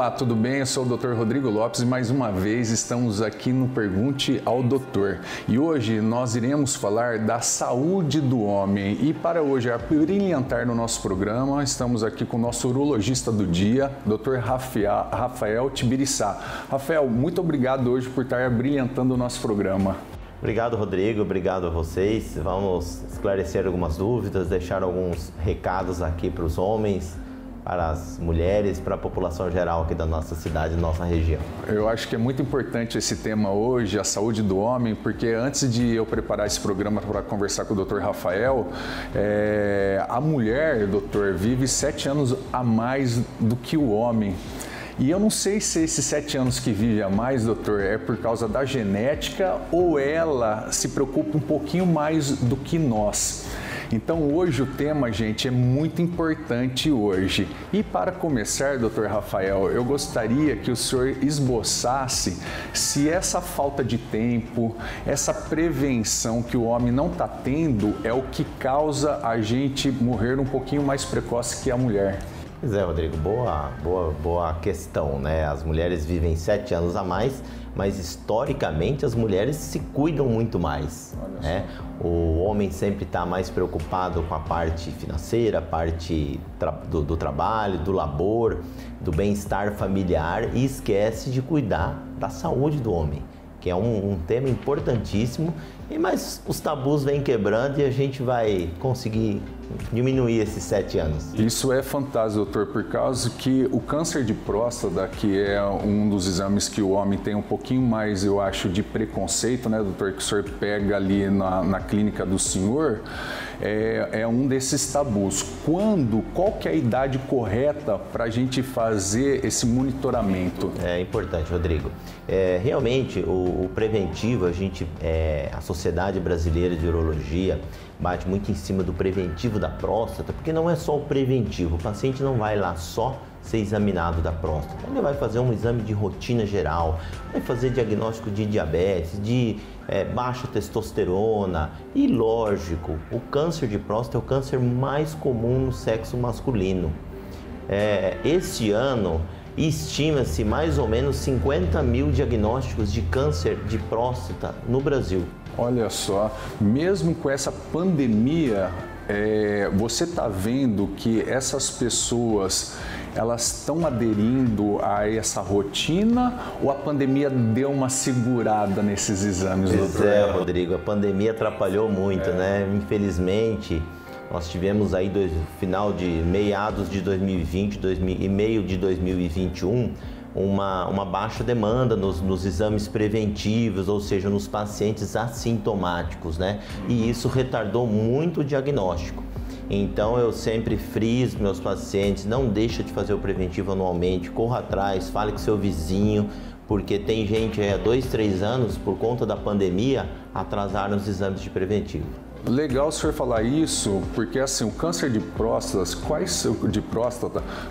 Olá, tudo bem? Eu sou o Dr. Rodrigo Lopes e mais uma vez estamos aqui no Pergunte ao Doutor. E hoje nós iremos falar da saúde do homem. E para hoje, a brilhantar no nosso programa, estamos aqui com o nosso urologista do dia, Dr. Rafael Tibirissá. Rafael, muito obrigado hoje por estar brilhantando o nosso programa. Obrigado, Rodrigo. Obrigado a vocês. Vamos esclarecer algumas dúvidas, deixar alguns recados aqui para os homens, para as mulheres, para a população geral aqui da nossa cidade, nossa região. Eu acho que é muito importante esse tema hoje, a saúde do homem, porque antes de eu preparar esse programa para conversar com o Dr. Rafael, a mulher, doutor, vive 7 anos a mais do que o homem. E eu não sei se esses 7 anos que vive a mais, doutor, é por causa da genética ou ela se preocupa um pouquinho mais do que nós. Então hoje o tema, gente, é muito importante hoje. E para começar, Dr. Rafael, eu gostaria que o senhor esboçasse se essa falta de tempo, essa prevenção que o homem não está tendo é o que causa a gente morrer um pouquinho mais precoce que a mulher. Pois é, Rodrigo, boa questão, né? As mulheres vivem 7 anos a mais, mas historicamente as mulheres se cuidam muito mais, né? O homem sempre está mais preocupado com a parte financeira, a parte do trabalho, do labor, do bem-estar familiar e esquece de cuidar da saúde do homem, que é um tema importantíssimo, mas os tabus vêm quebrando e a gente vai conseguir diminuir esses 7 anos. Isso é fantástico, doutor, por causa que o câncer de próstata, que é um dos exames que o homem tem um pouquinho mais, eu acho, de preconceito, né, doutor, que o senhor pega ali na clínica do senhor, é um desses tabus. Qual que é a idade correta para a gente fazer esse monitoramento? É importante, Rodrigo. Realmente, o preventivo, a Sociedade Brasileira de Urologia bate muito em cima do preventivo da próstata, porque não é só o preventivo, o paciente não vai lá só ser examinado da próstata, ele vai fazer um exame de rotina geral, vai fazer diagnóstico de diabetes, de baixa testosterona e, lógico, o câncer de próstata é o câncer mais comum no sexo masculino. Este ano estima-se mais ou menos 50 mil diagnósticos de câncer de próstata no Brasil. Olha só, mesmo com essa pandemia, você está vendo que essas pessoas, elas estão aderindo a essa rotina ou a pandemia deu uma segurada nesses exames, doutor? Rodrigo, a pandemia atrapalhou muito, né? Infelizmente, nós tivemos aí meados de 2020 e meio de 2021, uma baixa demanda nos exames preventivos, ou seja, nos pacientes assintomáticos, né? E isso retardou muito o diagnóstico. Então eu sempre friso meus pacientes, não deixa de fazer o preventivo anualmente, corra atrás, fale com seu vizinho, porque tem gente aí há 2, 3 anos, por conta da pandemia, atrasaram os exames de preventivo. Legal o senhor falar isso, porque assim, o câncer de próstata,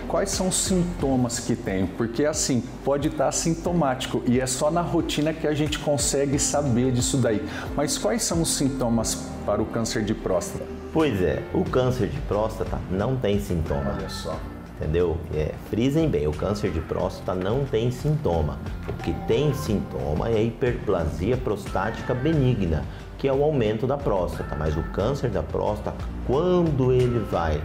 quais são os sintomas que tem? Porque assim, pode estar assintomático e é só na rotina que a gente consegue saber disso daí. Mas quais são os sintomas para o câncer de próstata? Pois é, o câncer de próstata não tem sintoma. Olha só. Entendeu? Frisem bem, o câncer de próstata não tem sintoma. O que tem sintoma é a hiperplasia prostática benigna, que é o aumento da próstata, mas o câncer da próstata, quando ele vai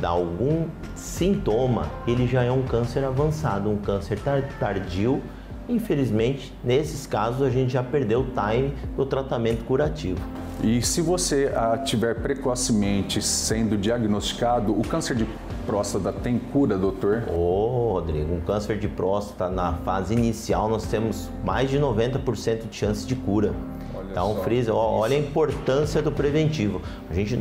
dar algum sintoma, ele já é um câncer avançado, um câncer tardio. Infelizmente, nesses casos, a gente já perdeu o time do tratamento curativo. E se você tiver precocemente sendo diagnosticado, o câncer de próstata tem cura, doutor? Rodrigo, um câncer de próstata na fase inicial, nós temos mais de 90% de chance de cura. Então, frisa, olha a importância do preventivo.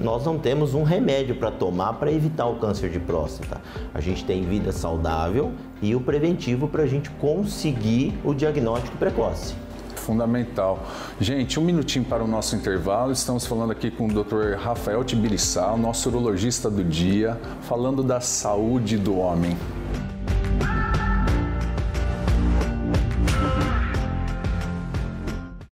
Nós não temos um remédio para tomar para evitar o câncer de próstata. A gente tem vida saudável e o preventivo para a gente conseguir o diagnóstico precoce. Fundamental. Gente, um minutinho para o nosso intervalo. Estamos falando aqui com o Dr. Rafael Tibirissá, o nosso urologista do dia, falando da saúde do homem.